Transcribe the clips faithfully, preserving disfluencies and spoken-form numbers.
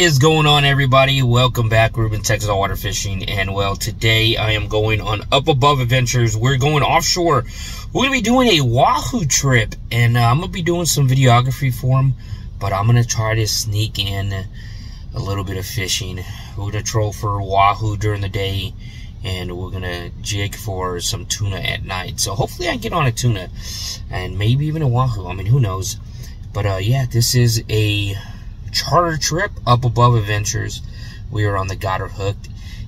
is going on, everybody? Welcome back. Reuben, Texas Water Fishing, and well, today I am going on Up Above Adventures. We're going offshore. We're gonna be doing a Wahoo trip, and uh, I'm gonna be doing some videography for them, but I'm gonna try to sneak in a little bit of fishing. We're gonna troll for Wahoo during the day, and we're gonna jig for some tuna at night. So hopefully I get on a tuna, and maybe even a Wahoo. I mean, who knows? But uh, yeah, this is a charter trip. Up Above Adventures. We are on the Goddard Hook.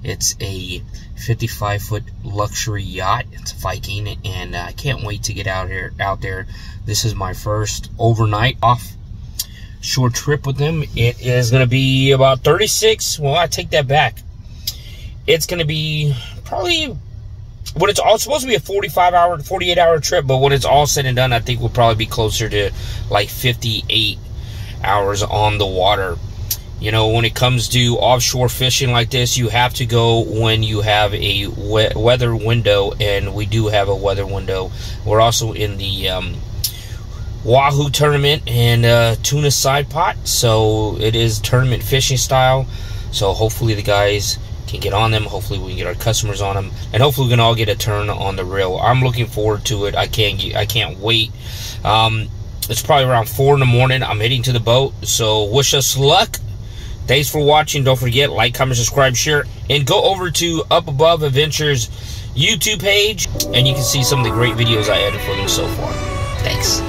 It's a fifty-five foot luxury yacht. It's a Viking, and I can't wait to get out here out there. This is my first overnight offshore trip with them. It is going to be about thirty-six. Well, I take that back. It's going to be probably, when it's all supposed to be a forty-five hour, forty-eight hour trip, but when it's all said and done, I think we'll probably be closer to like fifty-eight hours on the water. You know, when it comes to offshore fishing like this, you have to go when you have a we weather window, and we do have a weather window. We're also in the um, Wahoo tournament and uh, tuna side pot, so it is tournament fishing style. So hopefully the guys can get on them, hopefully we can get our customers on them, and hopefully we can all get a turn on the reel. I'm looking forward to it. I can't get, I can't wait. Um, It's probably around four in the morning. I'm heading to the boat, so wish us luck. Thanks for watching. Don't forget, like, comment, subscribe, share, and go over to Up Above Adventures YouTube page, and you can see some of the great videos I added for them so far. Thanks.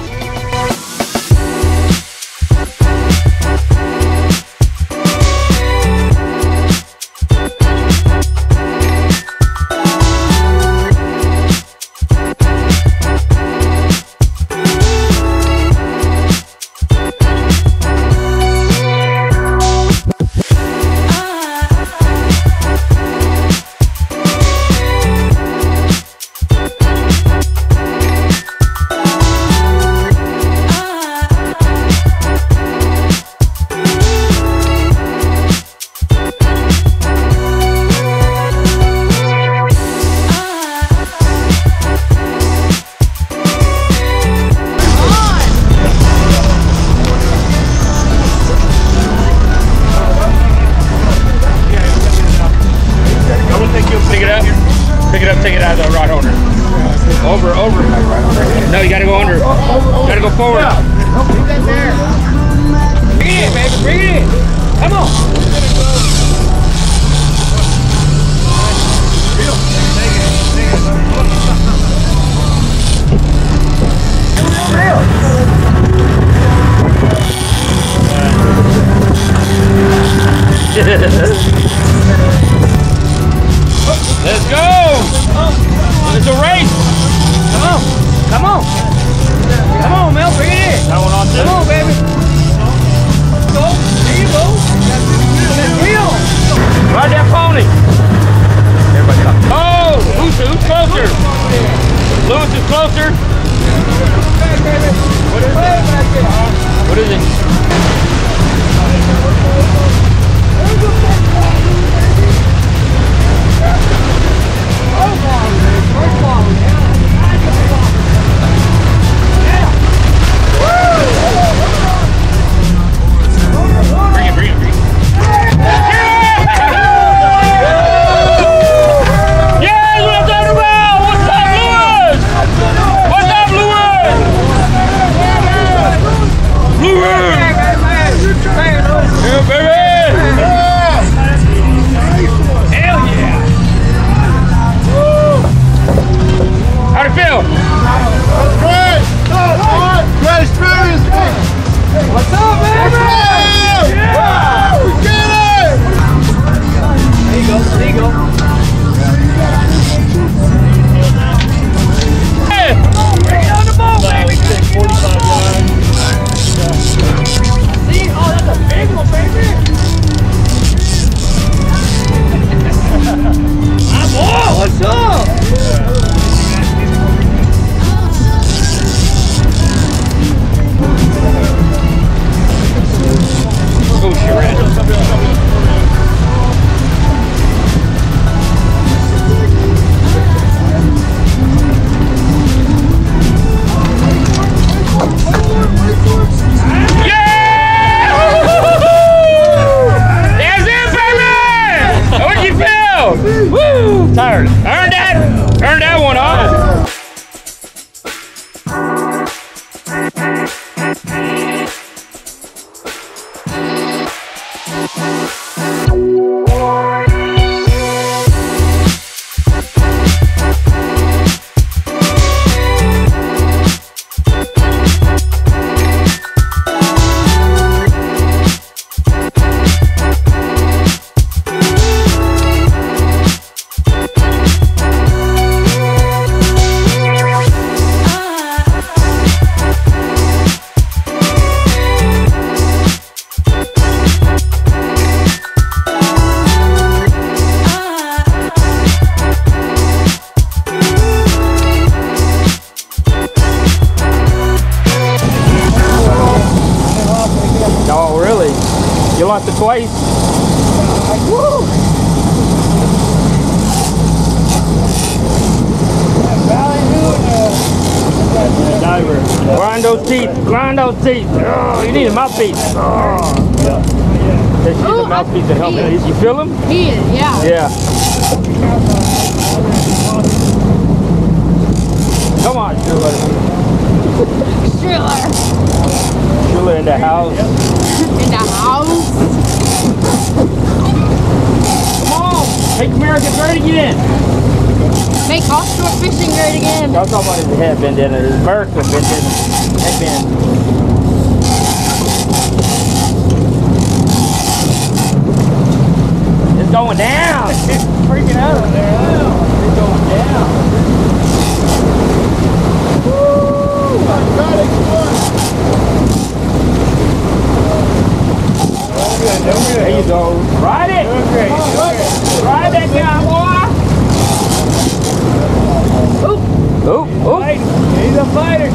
Forward. Yeah. Bring it in, baby. Bring it in. Come on. Let's go. It's a race. Come on. Come on. Come on, Mel, bring it in. That one on too. Come on, baby. Go. There you go. Let's wheel. Ride that pony. Everybody up. Oh, who's, who's closer? Lewis is closer. What is it? What is it? Baby! Yeah. it! Turn that one on! You lost it twice. Woo! Diver. Grind those teeth. Grind those teeth. Oh, you need a mouthpiece. Oh. Yeah. Just use a mouthpiece to help you. You feel them? He is, yeah. Yeah. Come on, Shriller. Shriller. Shriller in the house. In the house. Come on, make America great again. Make offshore fishing great again. Y'all talking about it have been done. America been done. They've been. It's going down. It's freaking out over there. It's going down. Woo! I got it. There you go. Ride it! Okay. Ride that guy, boy! Oop! Oop! Oop! He's a fighter!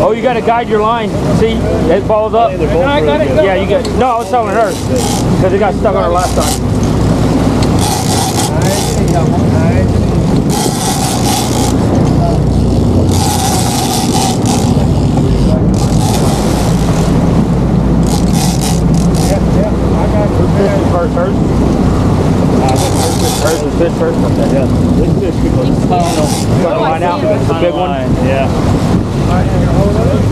Oh, you gotta guide your line. See? It balls up. No, I got it. Yeah, you got it. No, I was telling her. Because it got stuck on her last time. Alright, first, first. Hers was fish first. Yeah. This fish could look pound on. Got the line out. That's the big one. Yeah. All right, you're going to hold it.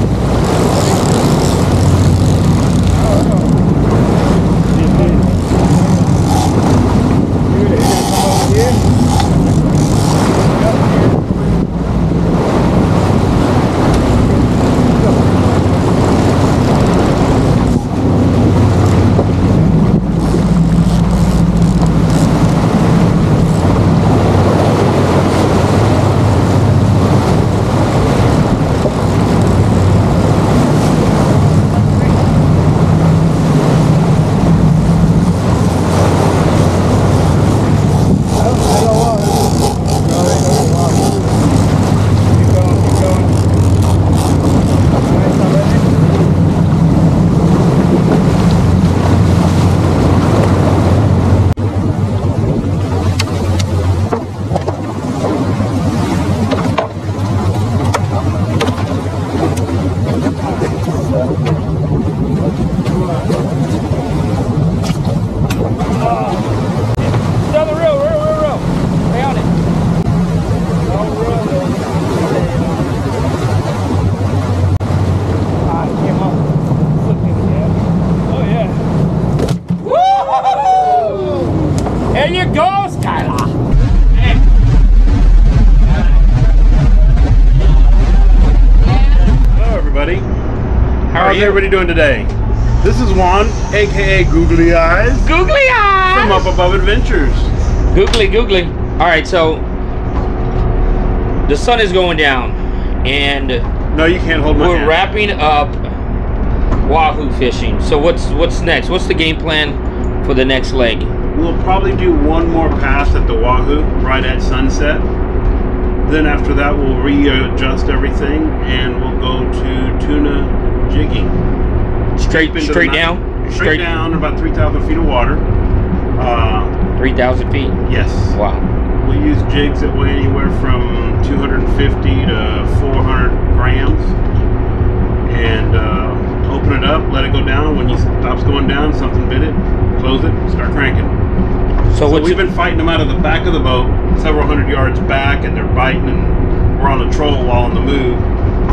Dude, are you going to come over here? Go over here. Go. How's everybody doing today? This is Juan, aka Googly Eyes. Googly Eyes! From Up Above Adventures. Googly, googly. Alright, so the sun is going down and no, you can't hold my hand. We're wrapping up Wahoo fishing. So what's what's next? What's the game plan for the next leg? We'll probably do one more pass at the Wahoo right at sunset. Then after that we'll readjust everything and we'll go to tuna jigging. Straight straight, straight down? Straight, straight down, about three thousand feet of water. Uh, three thousand feet? Yes. Wow. We use jigs that weigh anywhere from two hundred fifty to four hundred grams. And uh, open it up, let it go down. When it stops going down, something bit it, close it, start cranking. So, so we've been fighting them out of the back of the boat, several hundred yards back, and they're biting, and we're on a trolling while on the move.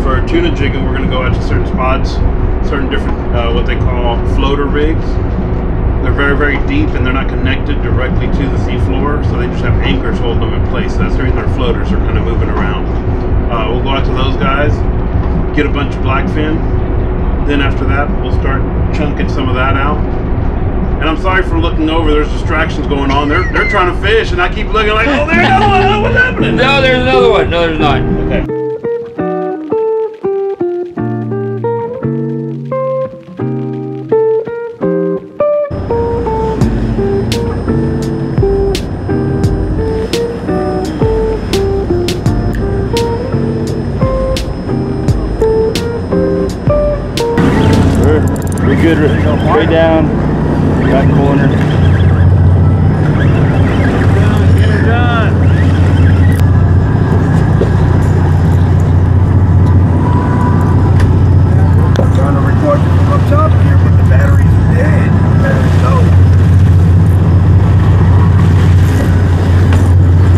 For our tuna jigging, we're going to go out to certain spots, certain different, uh, what they call floater rigs. They're very, very deep, and they're not connected directly to the seafloor, so they just have anchors holding them in place. That's the reason our floaters are kind of moving around. Uh, we'll go out to those guys, get a bunch of blackfin. Then after that, we'll start chunking some of that out. And I'm sorry for looking over. There's distractions going on. They're they're trying to fish, and I keep looking like, oh, there's another one. What's happening? No, there's another one. No, there's not. Okay. Good, straight down, back corner. Get her done. Trying to record from up top here, but the battery's dead. The battery's low.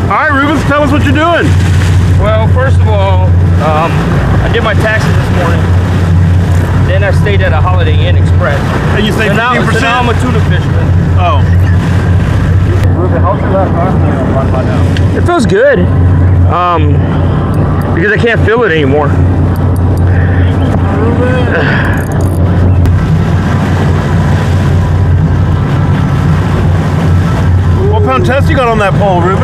All right, Reuben, tell us what you're doing. Well, first of all, um, I did my taxes this morning. Then I stayed at a Holiday Inn Express. And you say so now, so now I'm a tuna fisherman. Oh. It feels good. Um, because I can't feel it anymore. What pound test you got on that pole, Reuben?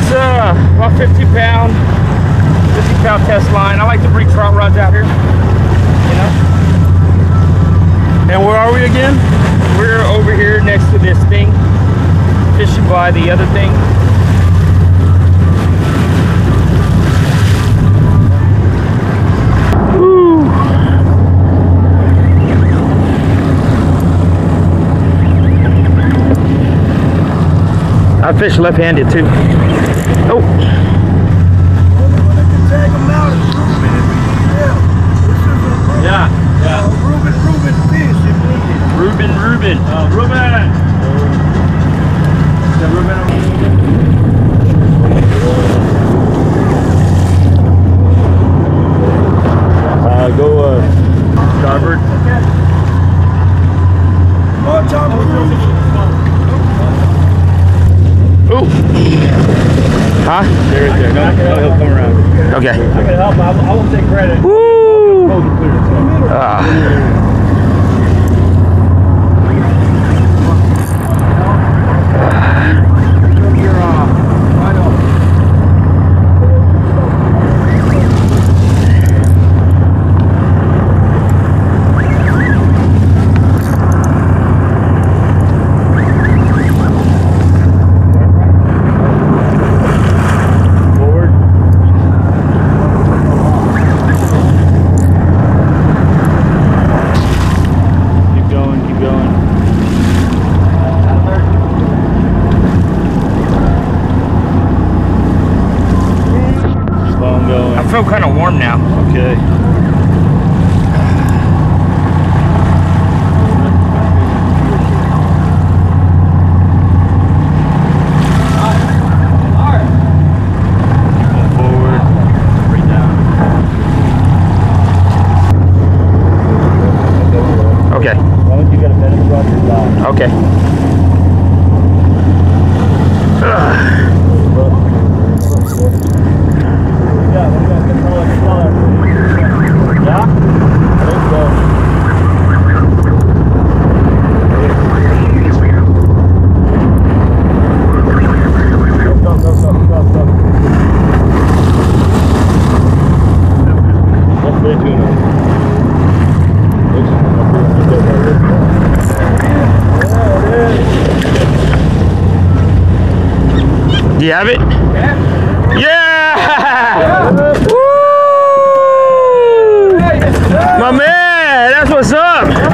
It's uh, about fifty pound, fifty pound test line. I like to bring trout rods out here. You know? And where are we again? We're over here next to this thing, fishing by the other thing. Woo. I fish left-handed too. Oh. Reuben. Uh, Reuben. Uh, Reuben. Uh, go uh, starboard. Oh, Tom Reuben. Ooh. Huh? There it is. No, he'll come around. Okay. I can help. I, I won't take credit. Woo! Ah. I feel kind of warm now. Okay. Forward, right down. Okay. As long as you got a better shot, you're down. Okay. You have it? Yeah! Yeah! Yeah. Woo! Hey, my man! That's what's up! Yeah,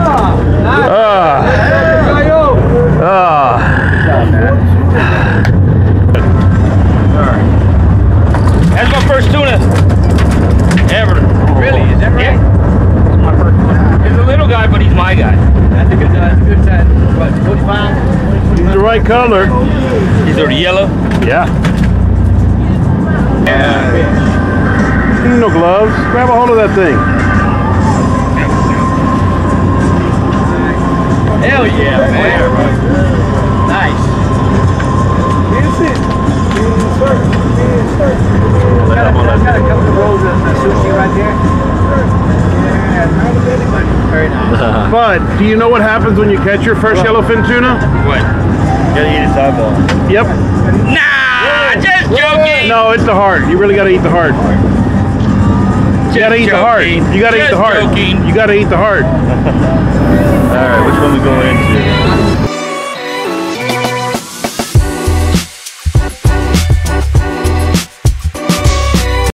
nice. uh, uh, That's my first tuna ever. Really? Is that right? Yeah. That's my first. He's a little guy, but he's my guy. That's a good size. That's a good size. What, twenty-five? He's the right color. they're yellow? Yeah. yeah. No gloves. Grab a hold of that thing. Hell yeah, man. Right. Nice. Here's it. Here's it. Got a couple of rolls of sushi right there. Very nice. But do you know what happens when you catch your first yellowfin tuna? What? You gotta eat its eyeball. Yep. Nah, just joking. No, it's the heart. You really gotta eat the heart. Just you gotta eat joking. the heart. You gotta just eat the heart. Joking. You gotta eat the heart. All right, which one we going into?